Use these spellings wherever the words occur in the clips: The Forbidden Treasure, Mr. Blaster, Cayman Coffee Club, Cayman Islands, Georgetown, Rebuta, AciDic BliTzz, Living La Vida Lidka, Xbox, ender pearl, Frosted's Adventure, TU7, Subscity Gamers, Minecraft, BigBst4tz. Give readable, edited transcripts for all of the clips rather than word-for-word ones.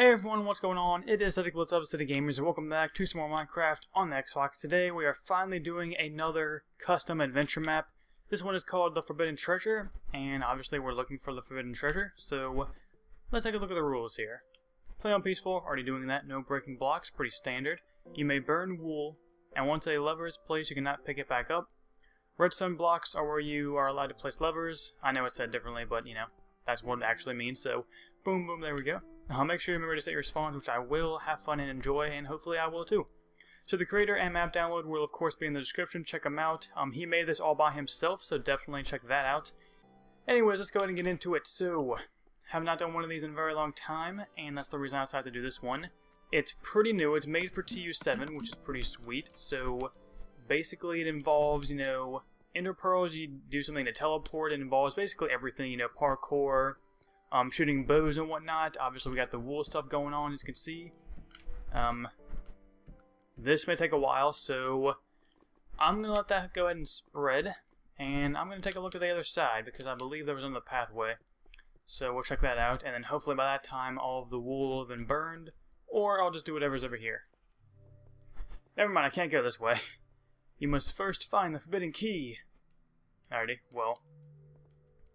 Hey everyone, what's going on? It is AciDic BliTzz of Subscity Gamers, and welcome back to some more Minecraft on the Xbox. Today we are finally doing another custom adventure map. This one is called The Forbidden Treasure, and obviously we're looking for the Forbidden Treasure, so let's take a look at the rules here. Play on peaceful, already doing that, no breaking blocks, pretty standard. You may burn wool, and once a lever is placed you cannot pick it back up. Redstone blocks are where you are allowed to place levers. I know it's said differently, but you know, that's what it actually means, so boom, boom, there we go. Make sure you remember to set your spawns, which I will. Have fun and enjoy, and hopefully I will too. So the creator and map download will of course be in the description. Check him out. He made this all by himself, so definitely check that out. Anyways, let's go ahead and get into it. So, have not done one of these in a very long time, and that's the reason I decided to do this one. It's pretty new. It's made for TU7, which is pretty sweet. So, basically it involves, you know, ender pearls. You do something to teleport. It involves basically everything, you know, parkour, shooting bows and whatnot. Obviously, we got the wool stuff going on, as you can see. This may take a while, so I'm going to let that go ahead and spread. And I'm going to take a look at the other side, because I believe there was another pathway. So we'll check that out, and then hopefully by that time all of the wool will have been burned. Or I'll just do whatever's over here. Never mind, I can't go this way. You must first find the forbidden key. Alrighty, well,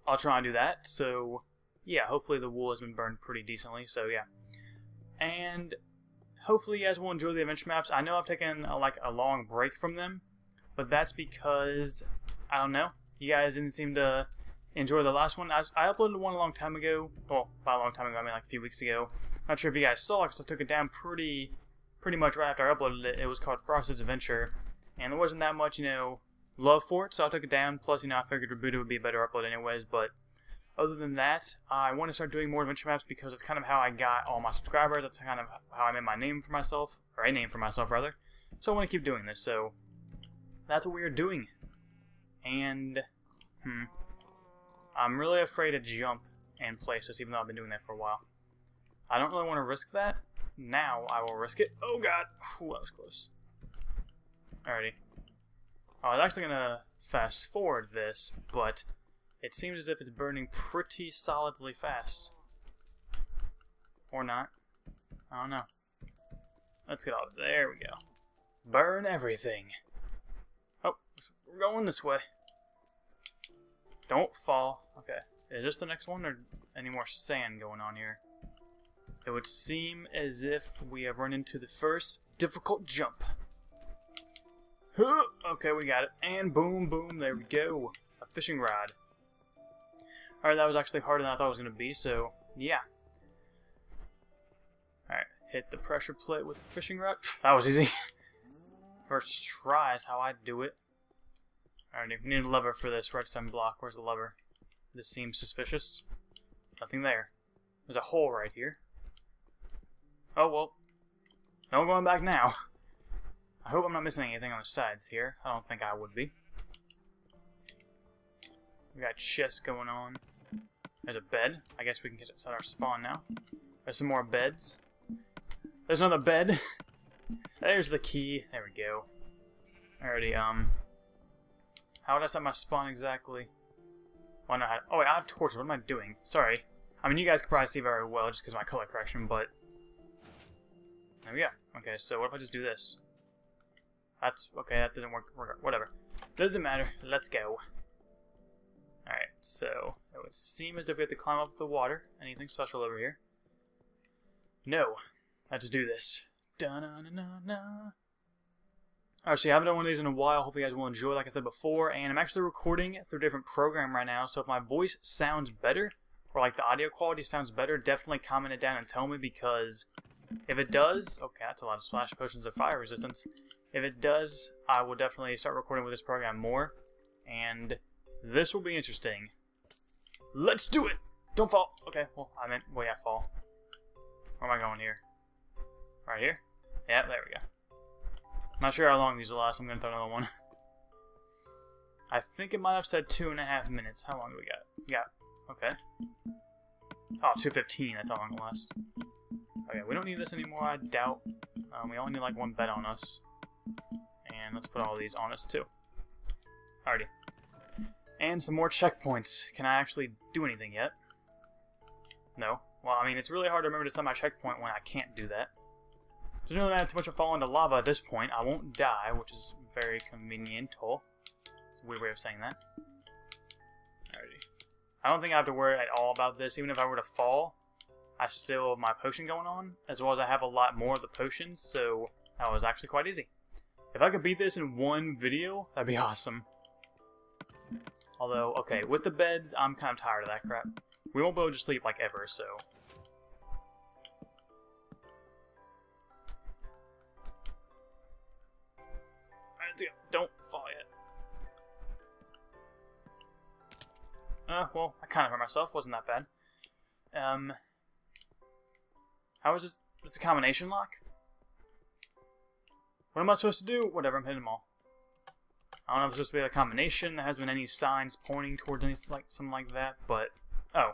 I'll try and do that, so... yeah, hopefully the wool has been burned pretty decently, so yeah. And hopefully you guys will enjoy the adventure maps. I know I've taken a long break from them, but that's because, I don't know, you guys didn't seem to enjoy the last one. I uploaded one a long time ago. Well, by a long time ago, I mean like a few weeks ago. Not sure if you guys saw it, because I took it down pretty much right after I uploaded it. It was called Frosted's Adventure, and there wasn't that much, you know, love for it, so I took it down. Plus, you know, I figured Rebuta would be a better upload anyways, but... other than that, I want to start doing more adventure maps because that's kind of how I got all my subscribers. That's kind of how I made my name for myself, or a name for myself, rather. So I want to keep doing this, so that's what we are doing. And, I'm really afraid to jump in places, even though I've been doing that for a while. I don't really want to risk that. Now I will risk it. Oh, God. Ooh, that was close. Alrighty. I was actually going to fast forward this, but... it seems as if it's burning pretty solidly fast. Or not. I don't know. Let's get all... there we go. Burn everything. Oh, we're going this way. Don't fall. Okay. Is this the next one, or any more sand going on here? It would seem as if we have run into the first difficult jump. Okay, we got it. And boom, boom, there we go. A fishing rod. Alright, that was actually harder than I thought it was going to be, so, yeah. Alright, hit the pressure plate with the fishing rod. That was easy. First try is how I do it. Alright, we need a lever for this redstone block. Where's the lever? This seems suspicious. Nothing there. There's a hole right here. Oh, well. No going back now. I hope I'm not missing anything on the sides here. I don't think I would be. We got chests going on. There's a bed. I guess we can get outside our spawn now. There's some more beds. There's another bed. There's the key. There we go. Alrighty, how would I set my spawn exactly? Well, I know how to... oh, wait, I have torches. What am I doing? Sorry. I mean, you guys could probably see very well just because of my color correction, but... there we go. Okay, so what if I just do this? That's... okay, that doesn't work. Whatever. Doesn't matter. Let's go. Alright, so it would seem as if we have to climb up the water. Anything special over here? No. Let's do this. Alright, so I haven't done one of these in a while. Hopefully you guys will enjoy, like I said before. And I'm actually recording through a different program right now, so if my voice sounds better, or like the audio quality sounds better, definitely comment it down and tell me, because if it does... okay, that's a lot of splash potions of fire resistance. If it does, I will definitely start recording with this program more. And... this will be interesting. Let's do it! Don't fall! Okay, well, I meant... wait, I fall. Where am I going here? Right here? Yeah, there we go. Not sure how long these will last. I'm going to throw another one. I think it might have said 2.5 minutes. How long do we got? Okay. Oh, 2:15. That's how long it'll last. Okay, we don't need this anymore, I doubt. We only need, like, one bed on us. And let's put all these on us, too. Alrighty. And some more checkpoints. Can I actually do anything yet? No. Well, I mean, it's really hard to remember to set my checkpoint when I can't do that. It doesn't really matter too much if I fall into lava at this point. I won't die, which is very convenient. It's a weird way of saying that. Alrighty. I don't think I have to worry at all about this. Even if I were to fall, I still have my potion going on, as well as I have a lot more of the potions, so that was actually quite easy. If I could beat this in one video, that'd be awesome. Although, okay, with the beds, I'm kind of tired of that crap. We won't be able to sleep, like, ever, so... Don't fall yet. Well, I kind of hurt myself. Wasn't that bad. How is this? It's a combination lock? What am I supposed to do? Whatever, I'm hitting them all. I don't know if it's supposed to be a combination. There hasn't been any signs pointing towards any, like, something like that, but... Oh.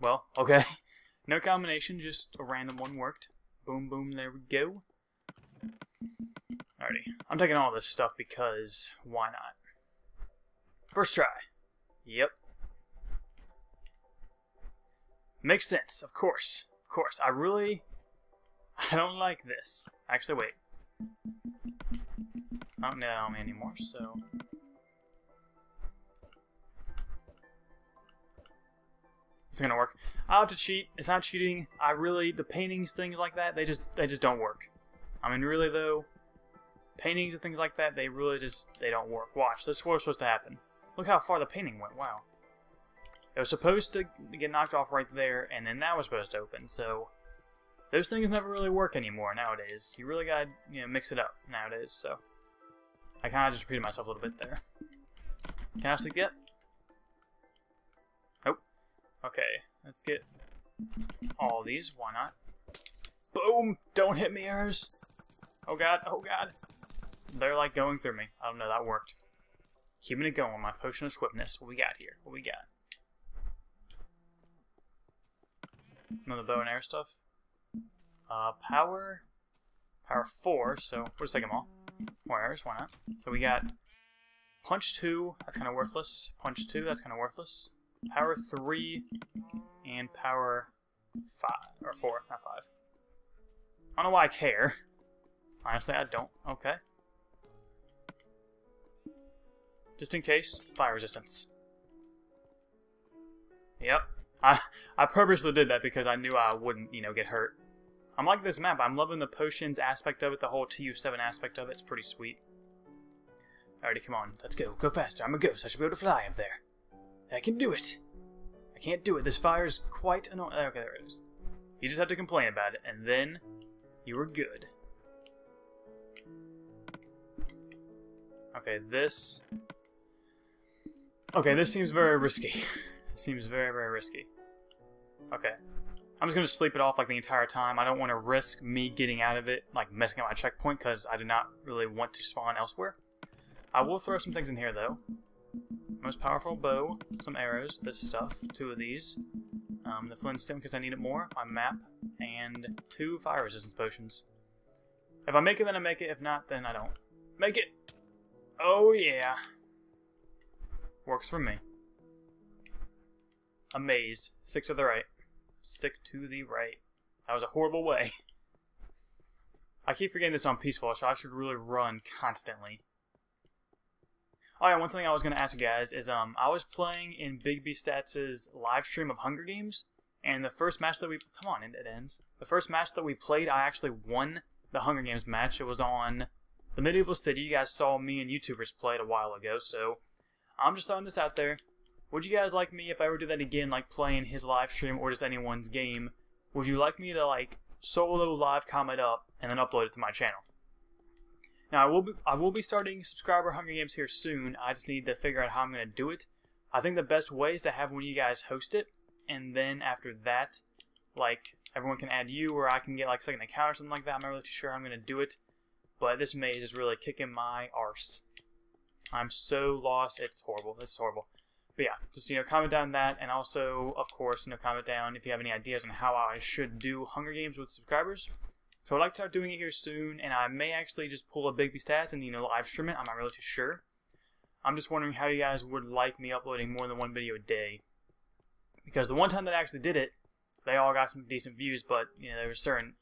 Well, okay. No combination, just a random one worked. Boom, boom, there we go. Alrighty. I'm taking all this stuff because why not? First try. Yep. Makes sense, of course. Of course. I don't like this. Actually, wait. I don't know me anymore, so... It's gonna work. I'll have to cheat. It's not cheating. The paintings, things like that, they just don't work. I mean, really, though, paintings and things like that, they don't work. Watch. This is what was supposed to happen. Look how far the painting went. Wow. It was supposed to get knocked off right there, and then that was supposed to open, so... Those things never really work anymore nowadays. You really gotta, you know, mix it up nowadays, so... I kinda just repeated myself a little bit there. Can I sleep yet? Nope. Okay, let's get all these, why not? Boom! Don't hit me, errors! Oh god, oh god! They're like going through me. I don't know, that worked. Keeping it going with my potion of swiftness. What we got here? What we got? Another bow and arrow stuff. Power 4, so we'll just take them all. More arrows, why not? So we got punch 2, that's kind of worthless. Punch 2, that's kind of worthless. Power 3, and power 5, or 4, not 5. I don't know why I care. Honestly, I don't. Okay. Just in case, fire resistance. Yep. I purposely did that because I knew I wouldn't, you know, get hurt. I'm liking this map. I'm loving the potions aspect of it, the whole TU7 aspect of it. It's pretty sweet. Alrighty, come on. Let's go. Go faster. I'm a ghost. I should be able to fly up there. I can do it. I can't do it. This fire is quite annoying. Okay, there it is. You just have to complain about it, and then you are good. Okay, this... Okay, this seems very risky. It seems very, very risky. Okay. I'm just going to sleep it off like the entire time. I don't want to risk me getting out of it, like messing up my checkpoint, because I do not really want to spawn elsewhere. I will throw some things in here, though. Most powerful bow, some arrows, this stuff, 2 of these. The flintstone, because I need it more, my map, and 2 fire resistance potions. If I make it, then I make it. If not, then I don't. Make it! Oh, yeah. Works for me. A maze. Stick to the right. Stick to the right. That was a horrible way. I keep forgetting this on peaceful, so I should really run constantly. Oh yeah, one thing I was going to ask you guys is, I was playing in BigBst4tz's live stream of Hunger Games, and the first match that we... Come on, it ends. The first match that we played, I actually won the Hunger Games match. It was on the Medieval City. You guys saw me and YouTubers play it a while ago, so I'm just throwing this out there. Would you guys like me, if I were to do that again, like playing his live stream or just anyone's game, would you like me to like solo live comment up and then upload it to my channel? Now I will be starting subscriber Hunger Games here soon. I just need to figure out how I'm going to do it. I think the best way is to have one of you guys host it, and then after that, like everyone can add you, or I can get like second account or something like that. I'm not really too sure how I'm going to do it, but this maze is really kicking my arse. I'm so lost. It's horrible. This is horrible. But yeah, just, you know, comment down that, and also, of course, you know, comment down if you have any ideas on how I should do Hunger Games with subscribers. So I'd like to start doing it here soon, and I may actually just pull a BigBst4tz and, you know, live stream it. I'm not really too sure. I'm just wondering how you guys would like me uploading more than one video a day. because the one time that I actually did it, they all got some decent views, but you know, there were certain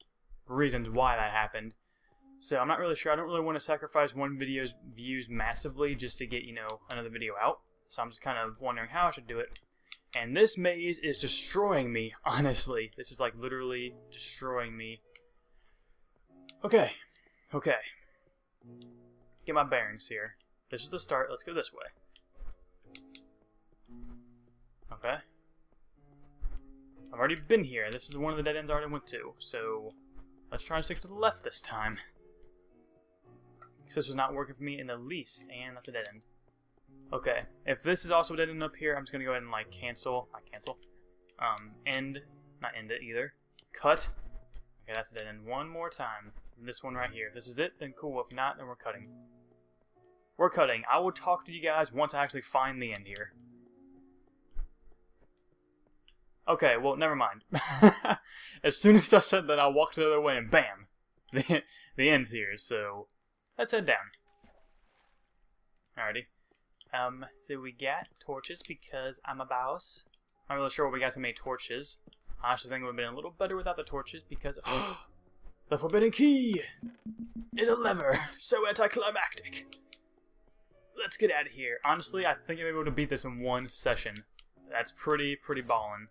reasons why that happened. So I'm not really sure. I don't really want to sacrifice one video's views massively just to get, you know, another video out. So I'm just kind of wondering how I should do it. And this maze is destroying me, honestly. This is like literally destroying me. Okay. Okay. Get my bearings here. This is the start. Let's go this way. Okay. I've already been here. This is one of the dead ends I already went to. So let's try and stick to the left this time. Because this was not working for me in the least. And that's a dead end. Okay. If this is also a dead end up here, I'm just going to go ahead and like cancel. Not cancel. End. Not end it either. Cut. Okay, that's a dead end. One more time. This one right here. If this is it, then cool. If not, then we're cutting. We're cutting. I will talk to you guys once I actually find the end here. Okay, well, never mind. As soon as I said that, I walked the other way and bam! The end's here, so let's head down. Alrighty. So we got torches because I'm a boss. I'm not really sure what we got so many torches. I honestly think it would have been a little better without the torches because... The forbidden key is a lever! So anticlimactic! Let's get out of here. Honestly, I think I'm able to beat this in one session. That's pretty ballin'.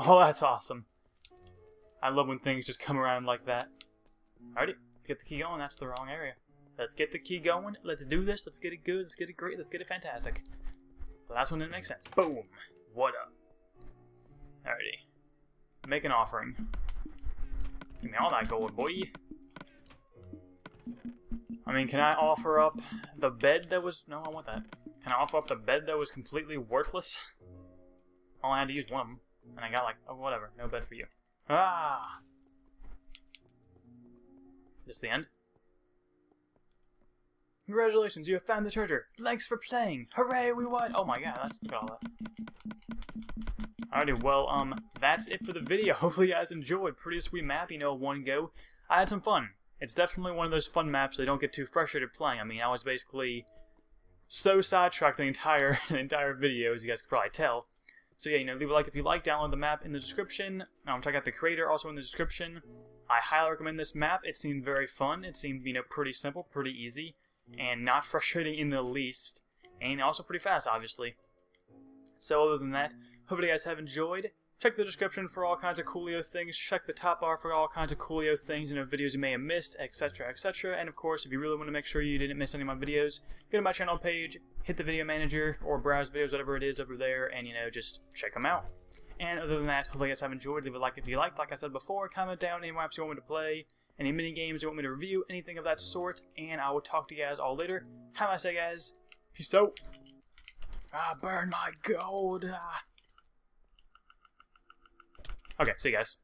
Oh, that's awesome. I love when things just come around like that. Alrighty, let's get the key going. That's the wrong area. Let's get the key going. Let's do this. Let's get it good. Let's get it great. Let's get it fantastic. The last one didn't make sense. Boom. What up? Alrighty. Make an offering. Give me all that gold, boy. I mean, can I offer up the bed that was... No, I want that. Can I offer up the bed that was completely worthless? All I had to use one of them. And I got like, oh, whatever. No bed for you. Ah! This the end? Congratulations, you have found the treasure. Thanks for playing. Hooray, we won. Oh my god, that's got all that. Alrighty, well, that's it for the video. Hopefully you guys enjoyed. Pretty sweet map, you know, one go. I had some fun. It's definitely one of those fun maps that don't get too frustrated playing. I mean, I was basically so sidetracked the entire video, as you guys could probably tell. So yeah, you know, leave a like if you like. Download the map in the description. Check out the creator also in the description. I highly recommend this map. It seemed very fun. It seemed, you know, pretty simple, pretty easy, and not frustrating in the least, and also pretty fast, obviously. So other than that, hopefully you guys have enjoyed. Check the description for all kinds of coolio things, check the top bar for all kinds of coolio things, you know, videos you may have missed, etc, etc, and of course, if you really want to make sure you didn't miss any of my videos, go to my channel page, hit the video manager, or browse videos, whatever it is over there, and you know, just check them out. And other than that, hopefully you guys have enjoyed. Leave a like if you liked, like I said before, comment down any maps you want me to play, any mini games you want me to review, anything of that sort, and I will talk to you guys all later. Have a nice day, guys. Peace out. I burn my gold. Okay, see you guys.